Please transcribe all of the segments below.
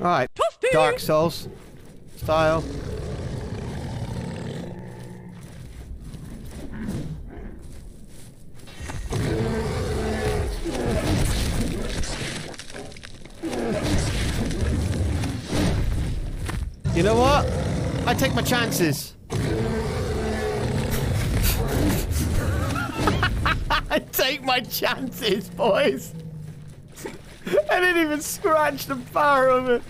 Alright, Dark Souls style. You know what? I take my chances. I take my chances, boys. I didn't even scratch the power of it.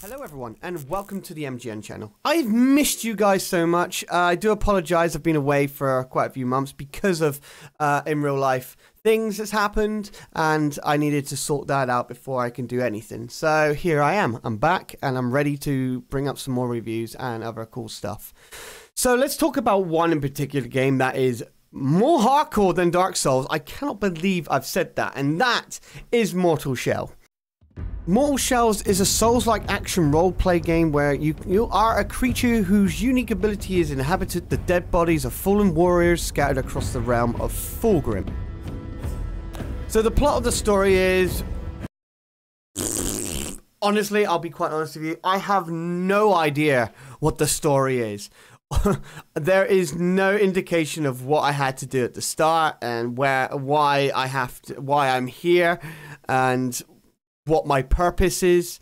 Hello everyone and welcome to the MGN channel. I've missed you guys so much. I do apologize. I've been away for quite a few months because of in real life things that's happened, and I needed to sort that out before I can do anything. So here I am. I'm back and I'm ready to bring up some more reviews and other cool stuff. So let's talk about one in particular game that is more hardcore than Dark Souls. I cannot believe I've said that, and that is Mortal Shell. Mortal Shell is a Souls-like action role-play game where you are a creature whose unique ability is inhabited the dead bodies of fallen warriors scattered across the realm of Fulgrim. So the plot of the story is... Honestly, I'll be quite honest with you, I have no idea what the story is. There is no indication of what I had to do at the start and why I'm here and what my purpose is.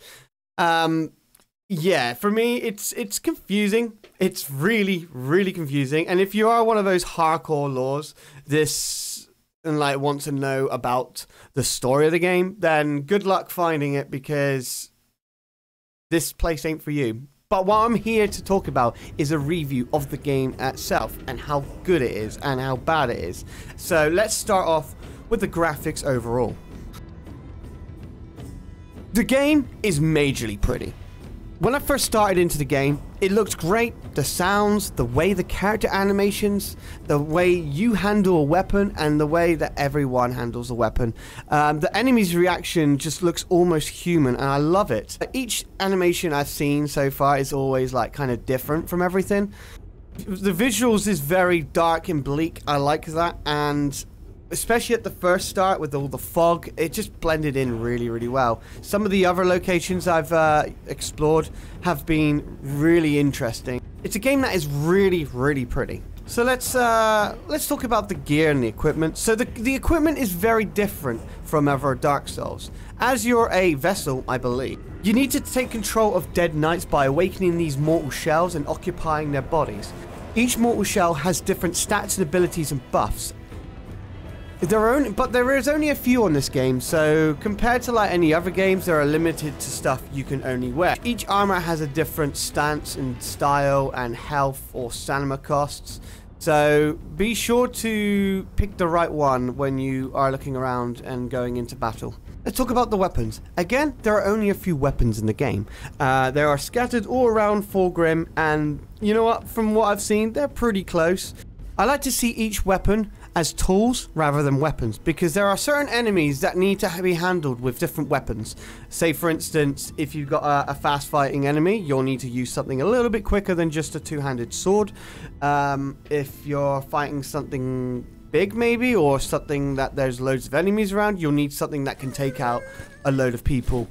Yeah, for me it's confusing. It's really confusing. And if you are one of those hardcore lores want to know about the story of the game, then good luck finding it, because this place ain't for you. But what I'm here to talk about is a review of the game itself and how good it is and how bad it is. So let's start off with the graphics overall. The game is majorly pretty. When I first started into the game, it looked great. The sounds, the way the character animations, the way you handle a weapon, and the way that everyone handles a weapon. The enemy's reaction just looks almost human, and I love it. Each animation I've seen so far is always like kind of different from everything. The visuals is very dark and bleak. I like that, and especially at the first start with all the fog, it just blended in really well. Some of the other locations I've explored have been really interesting. It's a game that is really pretty. So let's talk about the gear and the equipment. So the equipment is very different from other Dark Souls. As you're a vessel, I believe, you need to take control of dead knights by awakening these mortal shells and occupying their bodies. Each mortal shell has different stats and abilities and buffs. But there is only a few on this game, so compared to like any other games, there are limited to stuff you can only wear. Each armor has a different stance and style and health or stamina costs, so be sure to pick the right one when you are looking around and going into battle. Let's talk about the weapons. Again, there are only a few weapons in the game. They are scattered all around Fulgrim, and you know what, from what I've seen, they're pretty close. I like to see each weapon as tools rather than weapons, because there are certain enemies that need to be handled with different weapons. Say for instance, if you've got a fast fighting enemy, you'll need to use something a little bit quicker than just a two-handed sword. If you're fighting something big maybe, or something that there's loads of enemies around, you'll need something that can take out a load of people.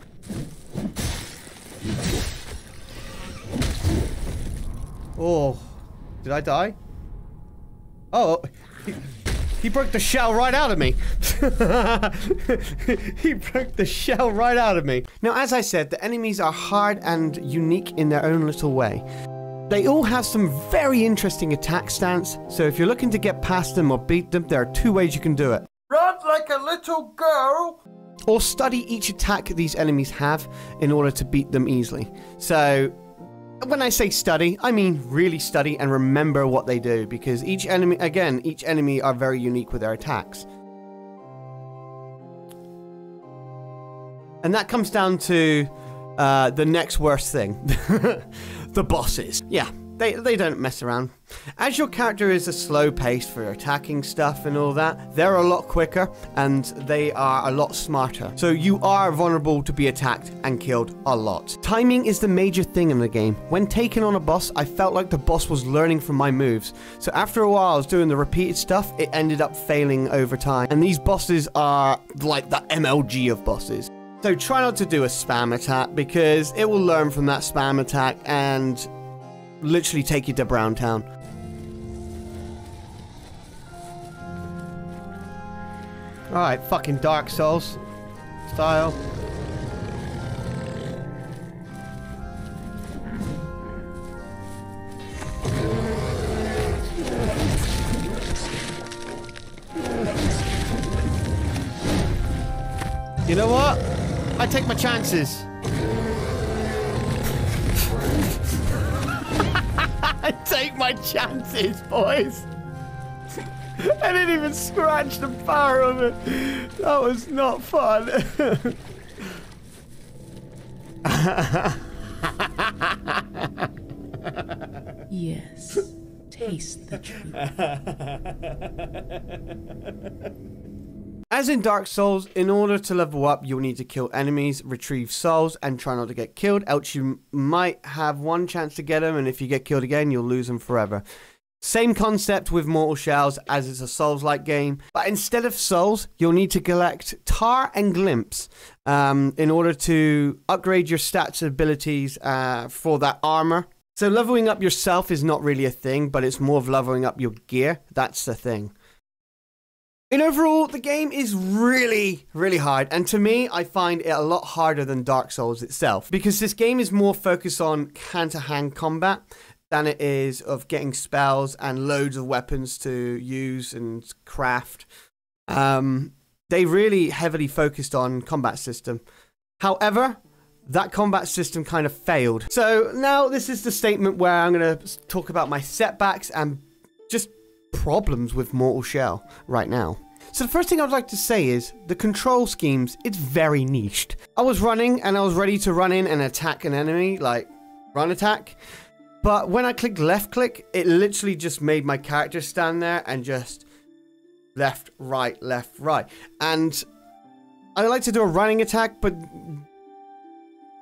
Oh, did I die? Oh, he broke the shell right out of me. He broke the shell right out of me. Now, as I said, the enemies are hard and unique in their own little way. They all have some very interesting attack stance, so if you're looking to get past them or beat them, there are two ways you can do it. Run like a little girl! Or study each attack these enemies have in order to beat them easily. So when I say study, I mean really study and remember what they do, because each enemy are very unique with their attacks. And that comes down to the next worst thing, the bosses. Yeah, They don't mess around. As your character is a slow pace for attacking stuff and all that, they're a lot quicker and they are a lot smarter. So you are vulnerable to be attacked and killed a lot. Timing is the major thing in the game. When taking on a boss, I felt like the boss was learning from my moves. So after a while I was doing the repeated stuff, it ended up failing over time. And these bosses are like the MLG of bosses. So try not to do a spam attack because it will learn from that spam attack and literally take you to Brown Town. Alright, fucking Dark Souls style. You know what? I take my chances. I take my chances, boys. I didn't even scratch the power of it. That was not fun. Yes, taste the truth. As in Dark Souls, in order to level up, you'll need to kill enemies, retrieve souls, and try not to get killed, else you might have one chance to get them, and if you get killed again, you'll lose them forever. Same concept with Mortal Shells, as it's a Souls-like game, but instead of souls, you'll need to collect tar and glimpse in order to upgrade your stats and abilities for that armor. So leveling up yourself is not really a thing, but it's more of leveling up your gear. That's the thing. And overall, the game is really hard, and to me, I find it a lot harder than Dark Souls itself, because this game is more focused on hand-to-hand combat than it is of getting spells and loads of weapons to use and craft. They really heavily focused on combat system. However, that combat system kind of failed. So now this is the statement where I'm going to talk about my setbacks and just problems with Mortal Shell right now. So the first thing I'd like to say is the control schemes, it's very niched. I was running and I was ready to run in and attack an enemy, like run attack, but when I clicked left click, it literally just made my character stand there and just left, right. And I like to do a running attack, but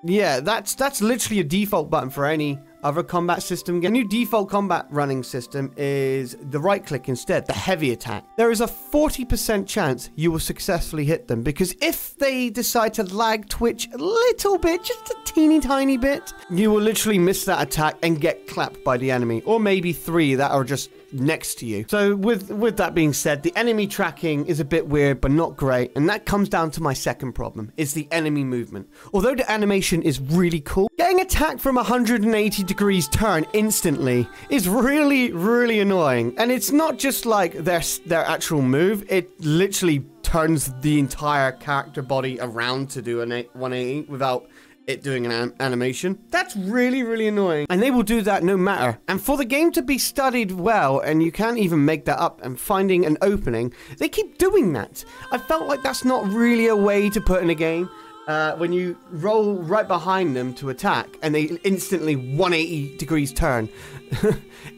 yeah, that's literally a default button for any other combat system game. The new default combat running system is the right click instead, the heavy attack. There is a 40% chance you will successfully hit them, because if they decide to lag twitch a little bit, just a teeny tiny bit, you will literally miss that attack and get clapped by the enemy, or maybe three that are just next to you. So with that being said, the enemy tracking is a bit weird, but not great, and that comes down to my second problem, is the enemy movement. Although the animation is really cool, getting attacked from 180 degrees turn instantly is really annoying, and it's not just like their actual move, it literally turns the entire character body around to do an 180 without it doing an animation. That's really annoying, and they will do that no matter. And for the game to be studied well, and you can't even make that up, and finding an opening, they keep doing that. I felt like that's not really a way to put in a game, when you roll right behind them to attack and they instantly 180 degrees turn.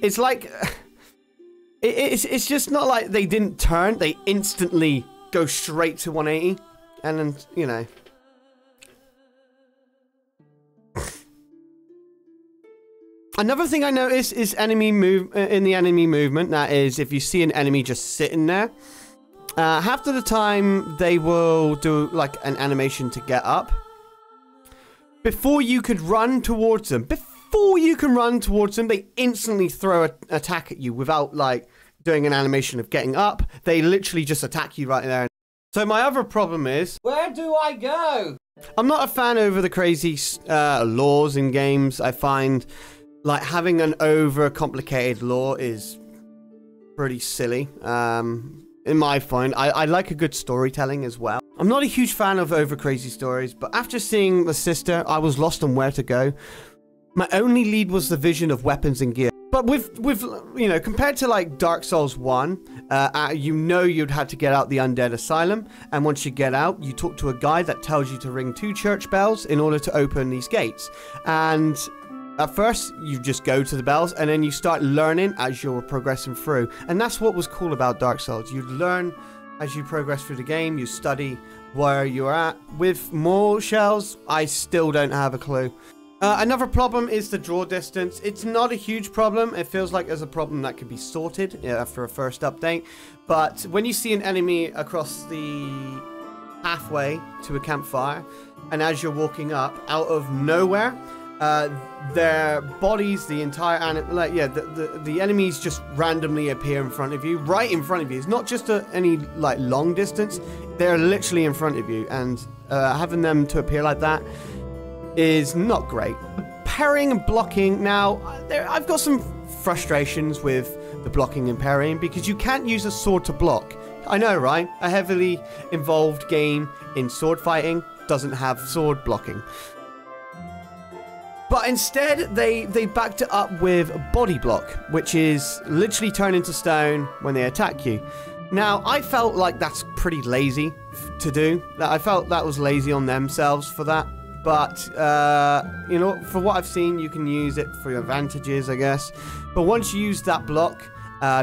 It's like it's just not like they didn't turn, they instantly go straight to 180, and then, you know. Another thing I noticed is in the enemy movement, that is, if you see an enemy just sitting there, half of the time they will do like an animation to get up before you could run towards them. Before you can run towards them, they instantly throw an attack at you without like doing an animation of getting up. They literally just attack you right there. So my other problem is, where do I go? I'm not a fan over the crazy laws in games. I find like having an over-complicated law is pretty silly. In my find, I like a good storytelling as well. I'm not a huge fan of over-crazy stories, but after seeing The Sister, I was lost on where to go. My only lead was the vision of weapons and gear. But with you know, compared to like Dark Souls 1, you know you'd have to get out the Undead Asylum, and once you get out, you talk to a guy that tells you to ring 2 church bells in order to open these gates. And At first, you just go to the bells, and then you start learning as you're progressing through. And that's what was cool about Dark Souls. You learn as you progress through the game. You study where you're at. With Mortal Shells, I still don't have a clue. Another problem is the draw distance. It's not a huge problem. It feels like there's a problem that could be sorted after a first update. But when you see an enemy across the halfway to a campfire, and as you're walking up, out of nowhere, their bodies, the entire animal, like, yeah, the enemies just randomly appear in front of you, right in front of you. It's not just any like long distance. They're literally in front of you, and having them to appear like that is not great. Parrying and blocking. Now, I've got some frustrations with the blocking and parrying because you can't use a sword to block. I know, right? A heavily involved game in sword fighting doesn't have sword blocking. But instead, they backed it up with body block, which is literally turn into stone when they attack you. Now, I felt like that's pretty lazy to do. I felt that was lazy on themselves for that. But, you know, for what I've seen, you can use it for your advantages, I guess. But once you use that block,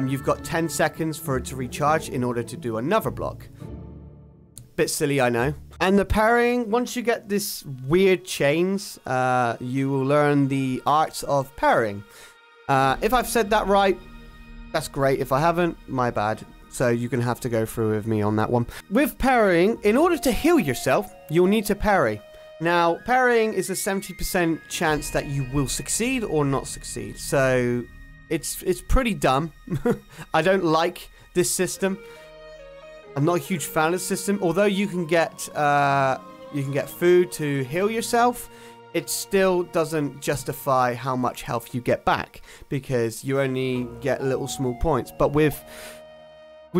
you've got 10 seconds for it to recharge in order to do another block. Bit silly, I know. And the parrying, once you get this weird chains, you will learn the arts of parrying. If I've said that right, that's great. If I haven't, my bad. So you're going to have to go through with me on that one. With parrying, in order to heal yourself, you'll need to parry. Now, parrying is a 70% chance that you will succeed or not succeed. So, it's pretty dumb. I don't like this system. I'm not a huge fan of the system. Although you can get food to heal yourself, it still doesn't justify how much health you get back because you only get little small points. But with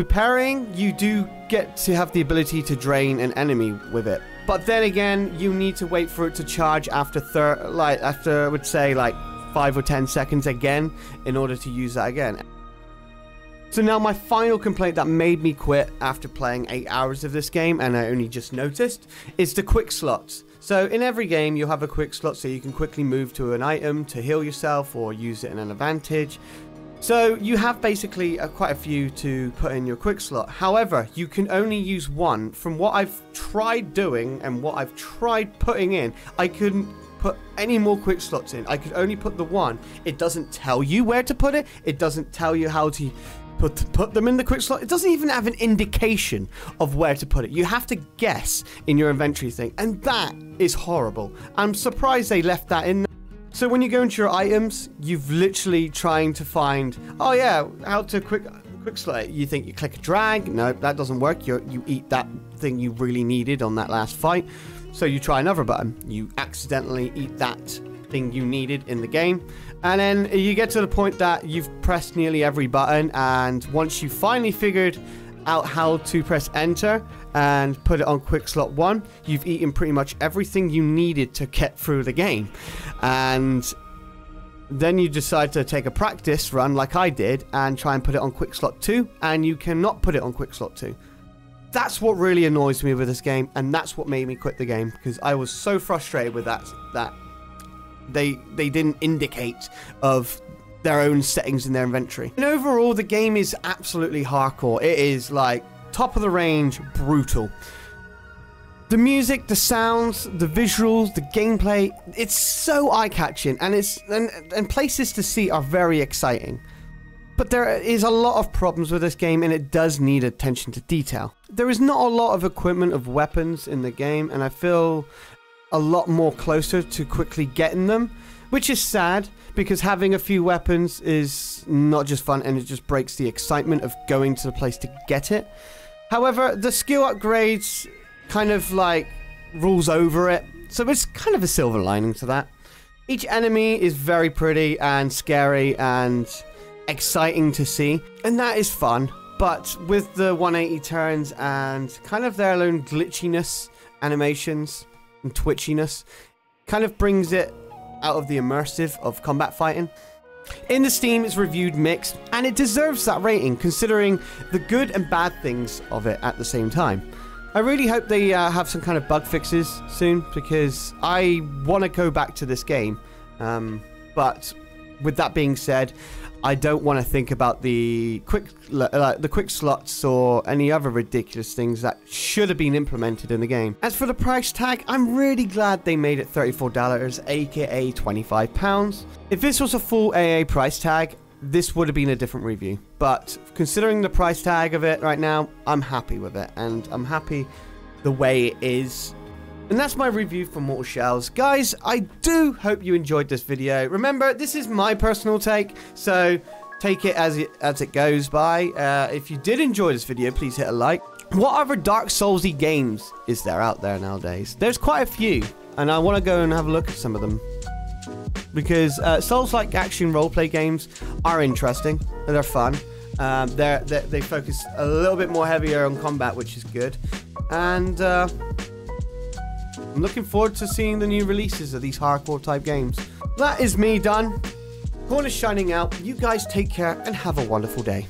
parrying, you do get to have the ability to drain an enemy with it. But then again, you need to wait for it to charge after, after I would say, like 5 or 10 seconds again in order to use that again. So now my final complaint that made me quit after playing 8 hours of this game, and I only just noticed, is the quick slots. So in every game, you'll have a quick slot so you can quickly move to an item to heal yourself or use it in an advantage. So you have basically quite a few to put in your quick slot. However, you can only use one. From what I've tried doing and what I've tried putting in, I couldn't put any more quick slots in. I could only put the one. It doesn't tell you where to put it. It doesn't tell you how to put them in the quick slot. It doesn't even have an indication of where to put it. You have to guess in your inventory thing, and that is horrible. I'm surprised they left that in there. So when you go into your items, you've literally trying to find, oh yeah, how to quick slot. You think you click a drag. No, that doesn't work. You eat that thing you really needed on that last fight. So you try another button. You accidentally eat that thing you needed in the game. And then you get to the point that you've pressed nearly every button. And once you finally figured out how to press enter and put it on quick slot 1, you've eaten pretty much everything you needed to get through the game. And then you decide to take a practice run like I did and try and put it on quick slot 2, and you cannot put it on quick slot 2. That's what really annoys me with this game, and that's what made me quit the game, because I was so frustrated with that they didn't indicate of their own settings in their inventory. And overall, the game is absolutely hardcore. It is like top of the range, brutal. The music, the sounds, the visuals, the gameplay, it's so eye-catching, and places to see are very exciting. But there is a lot of problems with this game, and it does need attention to detail. There is not a lot of equipment of weapons in the game, and I feel a lot more closer to quickly getting them, which is sad, because having a few weapons is not just fun, and it just breaks the excitement of going to the place to get it. However, the skill upgrades kind of like rules over it, so it's kind of a silver lining to that. Each enemy is very pretty and scary and exciting to see, and that is fun, but with the 180 turns and kind of their own glitchiness, animations, and twitchiness, kind of brings it out of the immersive of combat fighting. In the Steam, it's reviewed mixed, and it deserves that rating considering the good and bad things of it at the same time. I really hope they have some kind of bug fixes soon, because I want to go back to this game. But with that being said, I don't want to think about the quick slots or any other ridiculous things that should have been implemented in the game. As for the price tag, I'm really glad they made it $34, aka £25. If this was a full AA price tag, this would have been a different review. But considering the price tag of it right now, I'm happy with it, and I'm happy the way it is. And that's my review for Mortal Shells. Guys, I do hope you enjoyed this video. Remember, this is my personal take, so take it as it goes by. If you did enjoy this video, please hit a like. What other Dark Soulsy games is there out there nowadays? There's quite a few, and I want to go and have a look at some of them. Because Souls-like action roleplay games are interesting. They're fun. They focus a little bit more heavier on combat, which is good. And... I'm looking forward to seeing the new releases of these hardcore type games. That is me done. Corner shining out. You guys take care and have a wonderful day.